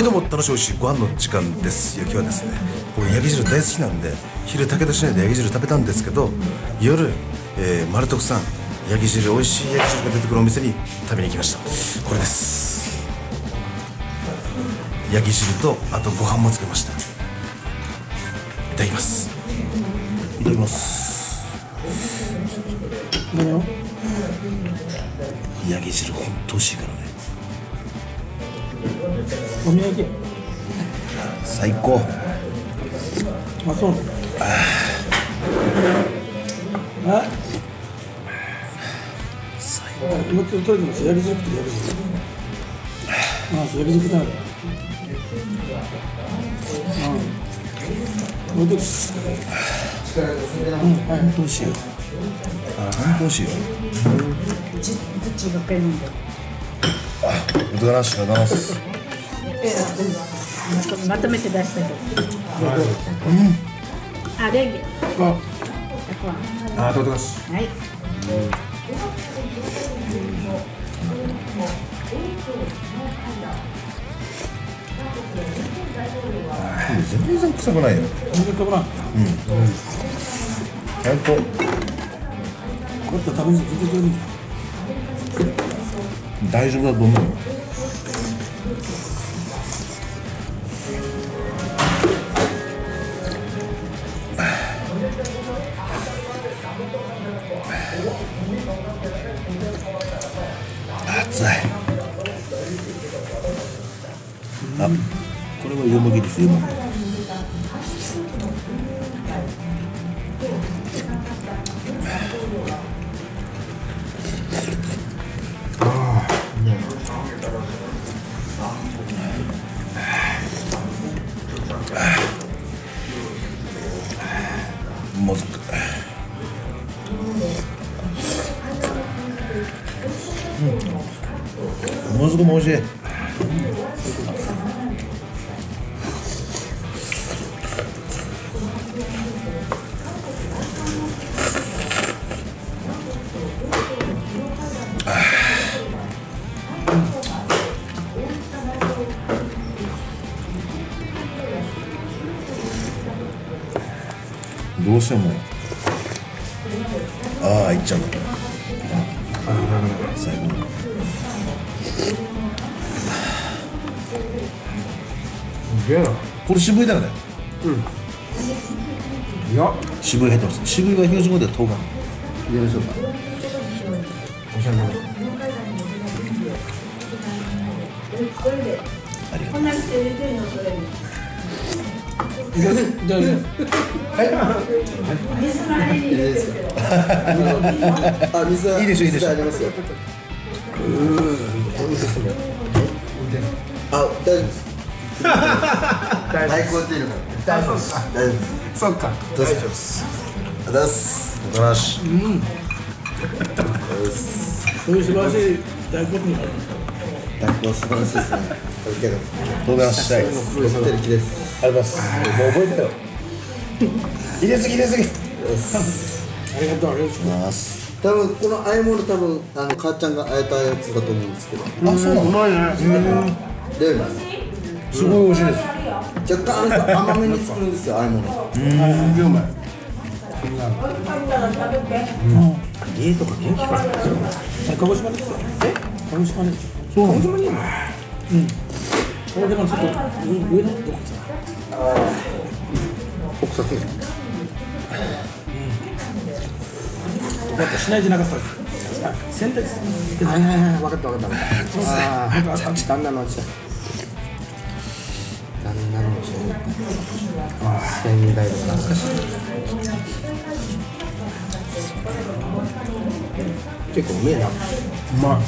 はいどうも、楽しいおいしいご飯の時間です。いや今日はですね、僕ヤギ汁大好きなんで、昼武田市内でヤギ汁食べたんですけど、夜、マルトクさんヤギ汁、おいしいヤギ汁が出てくるお店に食べに行きました。これです。ヤギ汁とあとご飯もつけました。いただきます。いただきます。ヤギ汁ほんとおいしいからね。お土産最高。あ、そう。あ、最高。もうちょっと取れてます。やりづらくてやりづらい。まあ、やりづらくなる。うん。美味しい。うん、本当美味しいよ。あ、本当美味しいよ。どっちが買えるんだ。あ、お疲れ様でした。どうも。まとめて出したけど。あ、レンゲ。あ、どうぞ。はい。全然臭くないよ。ちゃんと。こっと食べずに。大丈夫だと思うよ。熱い。あ、これは湯もぎですよ。もずく。もずくも美味しい。どうしてもああいっちゃうの。最後にこれ渋いだよね。うん。いや、渋い入ってます。渋いは標準語では豆板。よろしいですか。おしゃれな。ありがとうございます。はい。いいでしょ、いいでしょ。あ、大丈夫です。大丈夫です。そうか。大丈夫です。だす。素晴らしい。うん。そういう素晴らしい大根になる。大根素晴らしいですね。どうもしたいです。ありがとうございます。もう覚えてよ。入れすぎ入れすぎ。ありがとうございます。多分このあえ物多分母ちゃんがあえたやつだと思うんですけど。あ、そうなの。うまいね。で。すごい美味しいです。若干甘めに作るんですよ、ああいうもの。うまい。家とか元気かな。鹿児島ですよ。え？鹿児島ね。そう。鹿児島にいるの？うん。これでもちょっと上の奥さん。奥さん。うん。だって市内じゃなかったです。あ、仙台です。はいはいはい、分かった分かった。ああ、旦那の味だ。仙台の懐かしい。結構うめえな。うまい。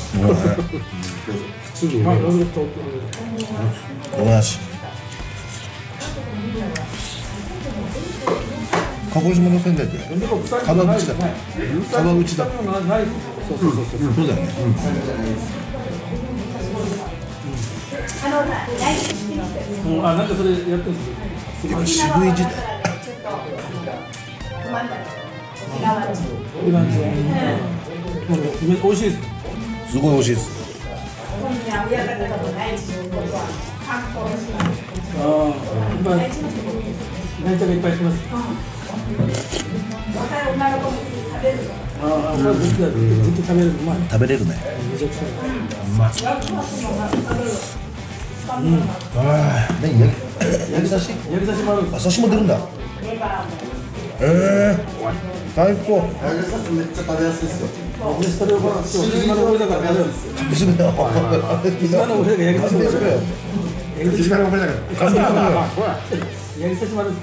すぐうめえな。おなし。鹿児島の仙台ってカバウチだ。カバウチだ。そうそうそうそう。そうだよね。あ、なんかそれやってるんです。渋い時代。美味しいです。すごい美味しいです。最高。めっちゃ食べやすいですよ。俺それは今の俺だからやるんですよ。今の俺がやりさせてもらう。今の俺だから。ほら。やりさせてもらうんで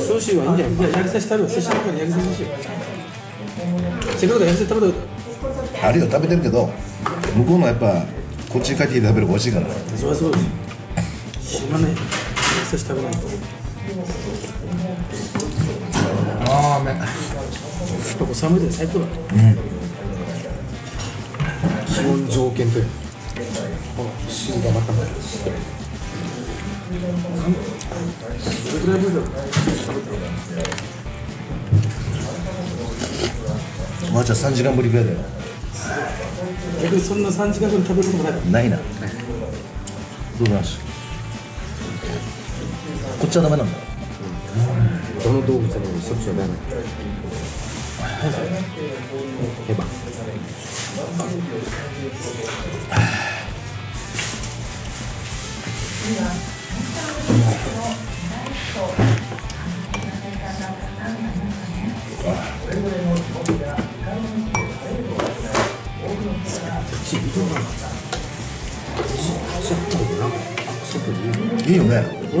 すよ。寿司はいいんじゃない。やりさせてあるよ。寿司だからやりさせしよう。せっかくだやりさせ食べたことあるよ。食べてるけど向こうのやっぱこっちに帰ってきて食べる方が美味しいから。そりゃそうです。知らない。やりさせ食べないと。ああ、め。結構寒いで最高だ。うん。気温条件という。この塩がまた。どれくらい分だ。まあじゃあ3時間ぶりくらいだよ。逆にそんな3時間ぶり食べることもない。ないな。どうなんし。こっちはダメなんだ。この動物のそっちはダメ。ヘバ。いいよね。俺大好きだよ。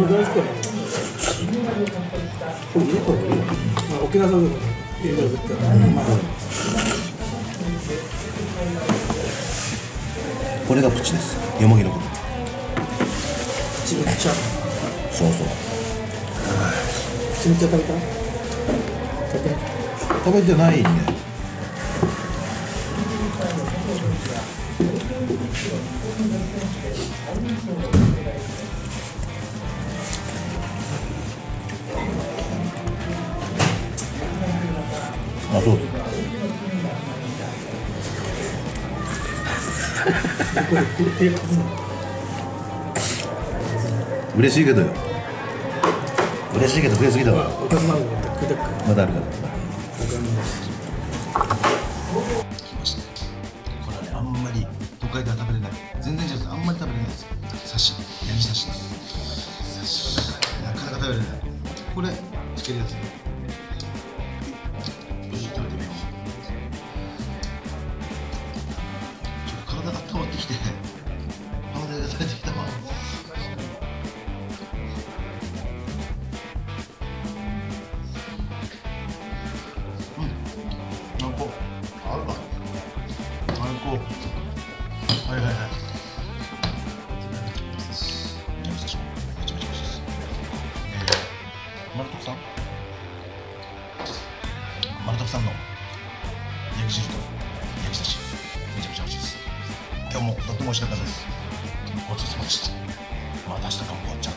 これいいと思うよ。沖縄さんでもいいと思うけど、これがプチです。よもぎのこと。プチめっちゃ。そうそう。プチめっちゃ食べた？食べてないね。あ、そうです。嬉しいけどよ。嬉しいけど食いすぎだわ。まだあるから。来ました。これはね、あんまり都会では食べれない。全然違う。あんまり食べれないです。刺し、焼き刺しです。なかなか食べれない。これつけるやつ。きて鼻で出てきたわ。うん、なんかあるか。最高。はいはいはい。めちゃめちゃ美味しいです。マルトクさんの焼き汁と焼き刺し、めちゃめちゃ美味しいです。今日もとっても美味しかったです。ごちそうさまでした。また明日頑張っちゃう。